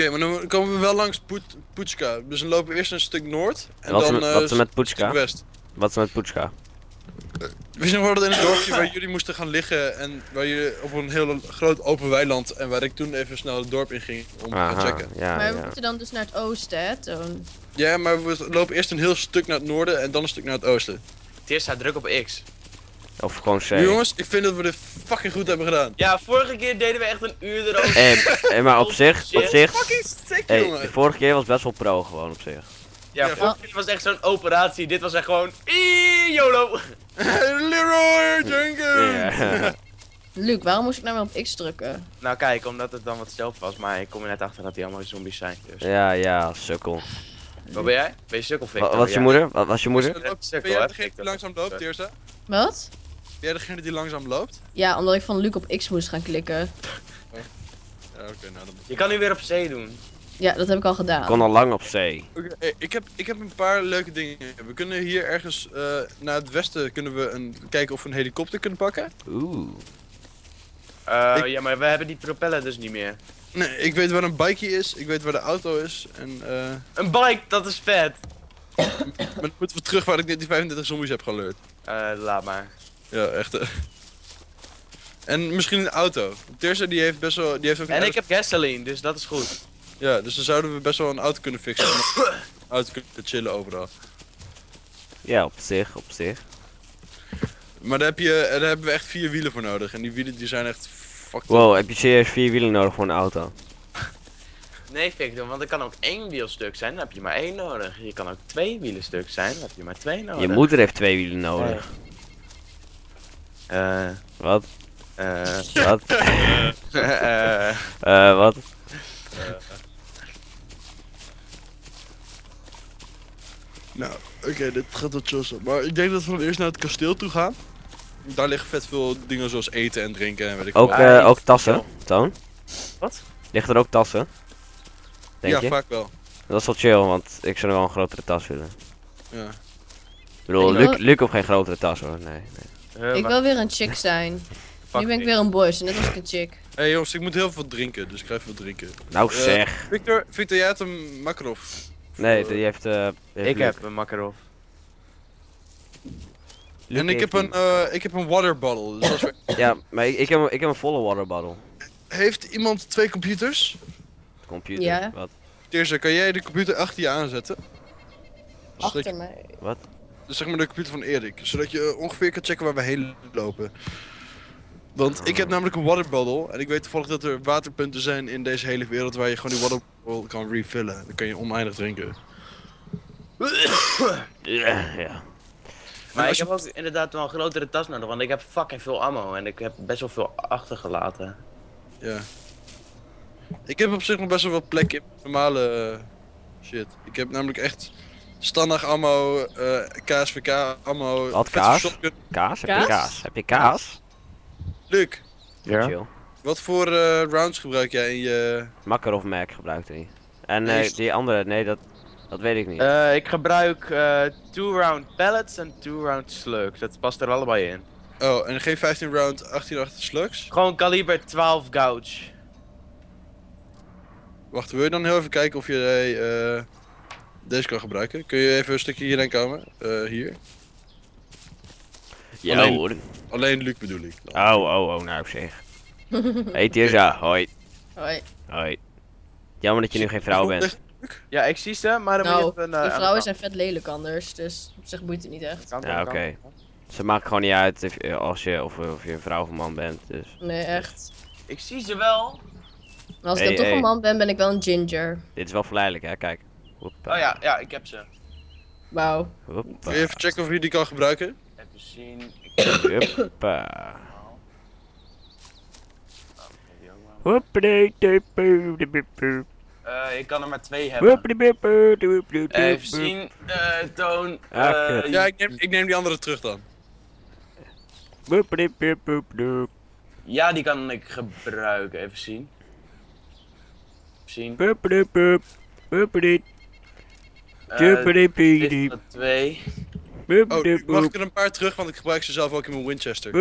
Oké, maar dan komen we wel langs Poetska. Dus dan lopen we eerst een stuk noord en wat dan wat met Poetska? Een stuk west. Wat is met Poetska? We zijn in het dorpje waar jullie moesten gaan liggen en waar jullie op een heel groot open weiland en waar ik toen even snel het dorp in ging om te gaan checken. Ja, maar we moeten dan dus naar het oosten, hè? Ja, maar we lopen eerst een heel stuk naar het noorden en dan een stuk naar het oosten. Het eerste staat druk op X. Of gewoon C. Jongens, ik vind dat we dit fucking goed hebben gedaan. Ja, vorige keer deden we echt een uur erover. Maar op zich... Fucking sick, jongen. De vorige keer was best wel pro gewoon op zich. Ja, vorige keer was echt zo'n operatie. Dit was echt gewoon... YOLO! Leroy Jenkins! Yeah. Luc, waarom moest ik nou weer op X drukken? Nou kijk, omdat het dan wat stealth was, maar ik kom er net achter dat die allemaal zombies zijn. Dus. Ja, ja, sukkel. Wat ben jij? Ben je sukkel, Victor? Wat is je moeder? Wat was je moeder? Ben jij degene die langzaam loopt, Tirza? Wat? Ben jij degene die langzaam loopt? Ja, omdat ik van Luc op X moest gaan klikken. Ja, oké, nou dan... Je kan nu weer op C doen. Ja, dat heb ik al gedaan. Ik kon al lang op C. Okay, ik heb een paar leuke dingen. We kunnen hier ergens naar het westen kunnen we kijken of we een helikopter kunnen pakken. Oeh. Ja, maar we hebben die propeller dus niet meer. Nee, ik weet waar een bikeje is, ik weet waar de auto is en Een bike, dat is vet! Maar dan moeten we terug waar ik net die 35 zombies heb geleurd. Laat maar. Ja, echt. En misschien een auto. Tirza die heeft best wel... Die heeft ook ik heb gasoline, dus dat is goed. Ja, dus dan zouden we best wel een auto kunnen fixen. Een auto kunnen chillen overal. Ja, op zich, op zich. Maar daar hebben we echt 4 wielen voor nodig. En die wielen die zijn echt fucked. Wow, heb je serieus 4 wielen nodig voor een auto? Nee, Victor, want er kan ook 1 wiel stuk zijn, dan heb je maar 1 nodig. Je kan ook 2 wielen stuk zijn, dan heb je maar 2 nodig. Je moeder heeft 2 wielen nodig. Wat? Wat? Wat? Nou, oké, dit gaat tot Jossen. Maar ik denk dat we eerst naar het kasteel toe gaan. Daar liggen vet veel dingen zoals eten en drinken en weet ik veel. Ook tassen, Toon. Wat? Liggen er ook tassen? Denk je? Ja, vaak wel. Dat is wel chill, want ik zou wel een grotere tas willen. Ja. Ik bedoel, Luc op geen grotere tas hoor, nee. Ik wil weer een chick zijn. Nu ben ik weer een boys, net als ik een chick. Hé jongens, ik moet heel veel drinken, dus ik ga even wat drinken. Nou zeg! Victor, jij hebt een Makarov. Nee, die heeft... ik heb een Makarov. En ik heb een water bottle. Dus ja, maar ik heb een volle water bottle. Heeft iemand 2 computers? Computer? Ja. Wat? Tirza, kan jij de computer achter je aanzetten? Achter mij? Wat? Dus zeg maar de computer van Erik, zodat je ongeveer kan checken waar we heen lopen. Want ik heb namelijk een water bottle en ik weet toevallig dat er waterpunten zijn in deze hele wereld waar je gewoon die water bottle kan refillen. Dan kan je oneindig drinken. Ja. Maar ik heb ook inderdaad wel een grotere tas nodig, want ik heb fucking veel ammo en ik heb best wel veel achtergelaten. Ja. Ik heb op zich nog best wel wat plek in normale shit. Ik heb namelijk echt standaard ammo, KSVK ammo. Wat kaas? Kaas? Heb je kaas? Heb je kaas? Luc, ja? Wat voor rounds gebruik jij in je... Makarov merk gebruikt hij. En die andere, nee dat weet ik niet. Ik gebruik 2-round pellets en 2-round slugs, dat past er allebei in. Oh, en geen 15-round 18-8 slugs? Gewoon kaliber 12 gauge. Wacht, wil je dan heel even kijken of je deze kan gebruiken? Kun je even een stukje hierheen komen? Hier. Ja, hoor. Alleen Luc bedoel ik. Oh, nou zeg. Hey Tirza, hoi. Hoi. Hoi. Jammer dat je nu geen vrouw bent. Ja, ik zie ze, maar dan moet je even... die vrouwen zijn vet lelijk anders, dus op zich boeit het niet echt. Ja, oké. Ze maken gewoon niet uit of je een vrouw of een man bent, dus... Nee, echt. Ik zie ze wel. Maar als ik dan toch een man ben, ben ik wel een ginger. Dit is wel verleidelijk, hè, kijk. Hoppa. Oh ja, ik heb ze. Wauw. Wil je even checken of je die kan gebruiken? Even zien... Hoppa. Ik kan er maar 2 hebben. Even zien, Toon. Ja, ik neem die andere terug dan. Ja, die kan ik gebruiken. Even zien. Dit is er 2. Oh, nu mag ik er een paar terug, want ik gebruik ze zelf ook in mijn Winchester.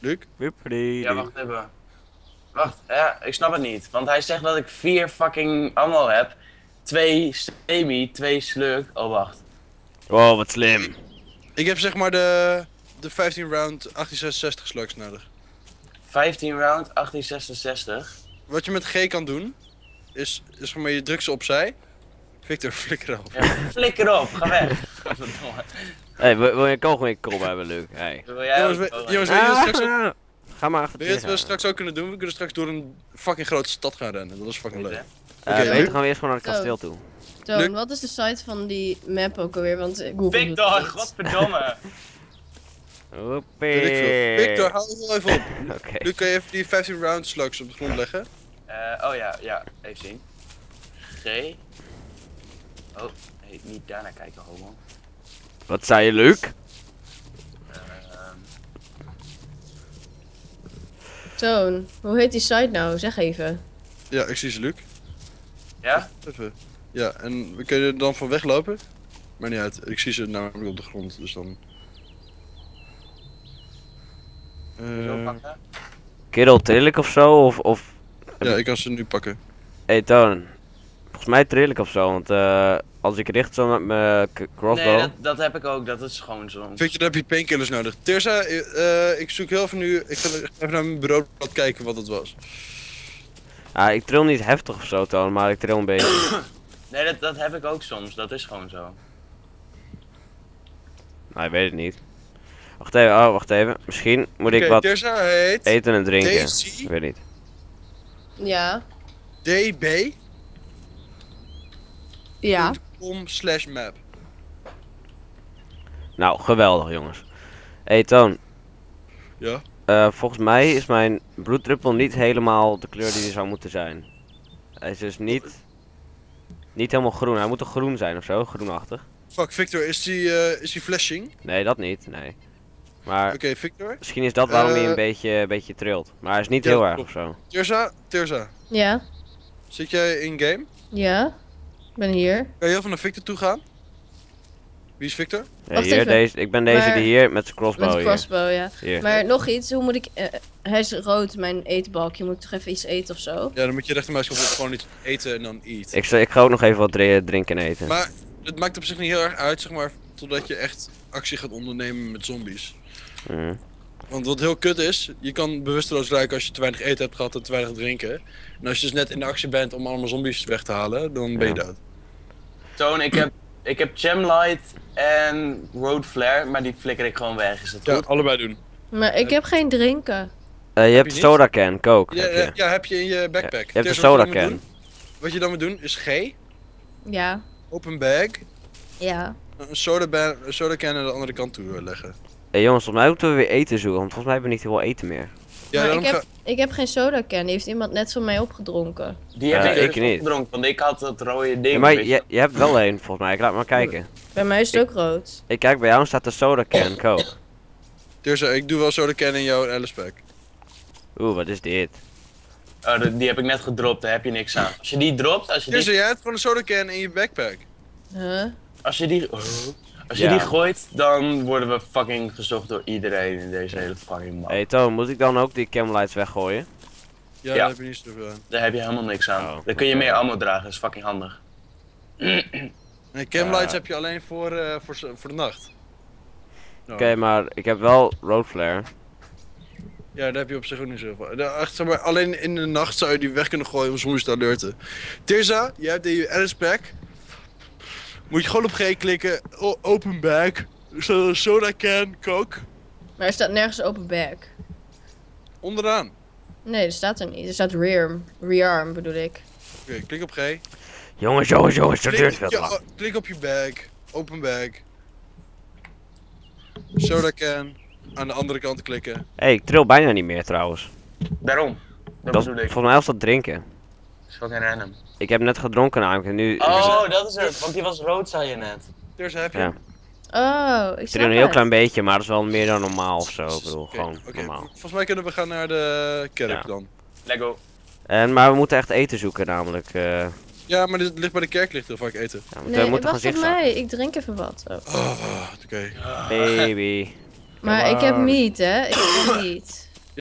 Luc? Ja, wacht even. Wacht, ja, ik snap het niet. Want hij zegt dat ik 4 fucking ammo heb. 2 semi, 2 slurk. Oh, wacht. Wow, wat slim. Ik heb zeg maar de 15 round 1866 slugs nodig. 15 round 1866? Wat je met G kan doen, is gewoon je drugs opzij. Victor, flikker op. Ja, flikker op, ga weg. Hey, wil je kogel in je krop hebben, leuk? Hey. Jongens, weet je dat straks ook... Ga maar achter. Weet je wat we straks ook kunnen doen? We kunnen straks door een fucking grote stad gaan rennen. Dat is fucking leuk. Beter gaan we eerst gewoon naar het kasteel toe. Toon, wat is de site van die map ook alweer? Want Google Victor, godverdomme. Victor, hou het wel even op. Okay. Nu kun je even die 15 round slugs op de grond leggen. Oh ja, even zien. G. Oh, hey, niet daarna kijken, homo. Wat zei je, leuk? Toon, hoe heet die site nou? Zeg even. Ja, ik zie ze, Luc. Ja? Even. Ja, en we kunnen er dan van weglopen. Maar niet uit, ik zie ze namelijk op de grond, dus dan... Zo pakken? Kerel, tril ik ofzo, of... Ja, ik kan ze nu pakken. Hey Toon, volgens mij tril ik ofzo, want als ik richt zo met mijn crossbow... Nee, dat heb ik ook, dat is gewoon zo. Victor, dan heb je painkillers nodig. Tirza, ik zoek heel even nu... Ik ga even naar mijn bureau kijken wat het was. Ah, ik tril niet heftig of zo, Toon, maar ik tril een beetje. Nee, dat heb ik ook soms, dat is gewoon zo. Nou, ik weet het niet. Wacht even, Misschien moet ik wat eten en drinken. DC? Ik weet niet. Ja. DB? Ja. .com/map. Nou, geweldig, jongens. Hey, Toon. Ja? Volgens mij is mijn bloeddruppel niet helemaal de kleur die hij zou moeten zijn. Hij is dus niet helemaal groen. Hij moet toch groen zijn ofzo, groenachtig. Fuck, Victor, is die flashing? Nee, dat niet, nee. Maar okay, Victor? Misschien is dat waarom hij een beetje trilt. Maar hij is niet heel erg ofzo. Tirza. Ja? Zit jij in game? Ja, ik ben hier. Kan je heel van naar Victor toe gaan? Wie is Victor? Ja, hier, deze, ik ben deze die hier met zijn crossbow. Met de crossbow, ja. Hier. Maar nog iets, hoe moet ik... hij is rood, mijn eetbalkje. Moet ik toch even iets eten of zo? Ja, dan moet je rechtermuisknop gewoon iets eten en dan eat. Ik ga ook nog even wat drinken en eten. Maar het maakt op zich niet heel erg uit, zeg maar, totdat je echt actie gaat ondernemen met zombies. Mm. Want wat heel kut is, je kan bewusteloos raken als je te weinig eten hebt gehad en te weinig drinken. En als je dus net in de actie bent om allemaal zombies weg te halen, dan ben je dood. Toon, ik heb Gemlight en Road Flare, maar die flikker ik gewoon weg. Is dat goed? Allebei doen. Maar ik heb geen drinken. Je hebt soda can, coke. Ja, heb je in je backpack. Je hebt de soda can. Wat je dan moet doen is G. Ja. Open bag. Ja. Een soda can aan de andere kant toe leggen. Hey jongens, volgens mij moeten we weer eten zoeken, want volgens mij hebben we niet heel veel eten meer. Ja, maar ik heb geen soda can, die heeft iemand net van mij opgedronken. Die heb ik niet opgedronken, want ik had dat rode ding. Ja, maar je hebt wel één volgens mij, ik laat maar kijken. Bij mij is het ook rood. Ik kijk bij jou en staat de soda can, coke. Tirza, ik doe wel soda can in jouw Alice pack. Oeh, wat is dit? Oh, die heb ik net gedropt, daar heb je niks aan. Als je die dropt, als je die... Tirza, jij hebt gewoon een soda can in je backpack. Huh? Als je die... Als je die gooit, dan worden we fucking gezocht door iedereen in deze hele fucking map. Hey Toon, moet ik dan ook die camlights weggooien? Ja, daar heb je niets aan. Daar heb je helemaal niks aan. Dan kun je meer ammo dragen, dat is fucking handig. Nee, camlights heb je alleen voor de nacht. No. Oké, maar ik heb wel road flare. Ja, daar heb je op zich ook niet zoveel. Zeg maar, alleen in de nacht zou je die weg kunnen gooien om zombies te alerten. Tirza, jij hebt die Alice pack. Moet je gewoon op G klikken, open bag, soda can, coke. Maar er staat nergens open bag. Onderaan? Nee, er staat er niet. Er staat rearm bedoel ik. Oké, klik op G. Jongens, dat duurt veel te lang. Klik op je bag, open bag. Soda can, aan de andere kant klikken. Hé, ik tril bijna niet meer trouwens. Daarom, dat bedoel ik. Volgens mij was dat drinken. Dat is fucking random. Ik heb net gedronken namelijk en nu... Oh, dat is het, want die was rood zei je net. Tirza, heb je? Ja. Oh, ik snap het. Een heel klein beetje, maar dat is wel meer dan normaal ofzo, ik bedoel, gewoon normaal. Volgens mij kunnen we gaan naar de kerk dan. Lego. Maar we moeten echt eten zoeken namelijk. Ja, maar dit ligt bij de kerk ligt heel vaak eten. Ja, nee, we moeten wacht op mij, ik drink even wat. Oh, oké. Baby. Maar ik heb meat, hè, ik heb meat.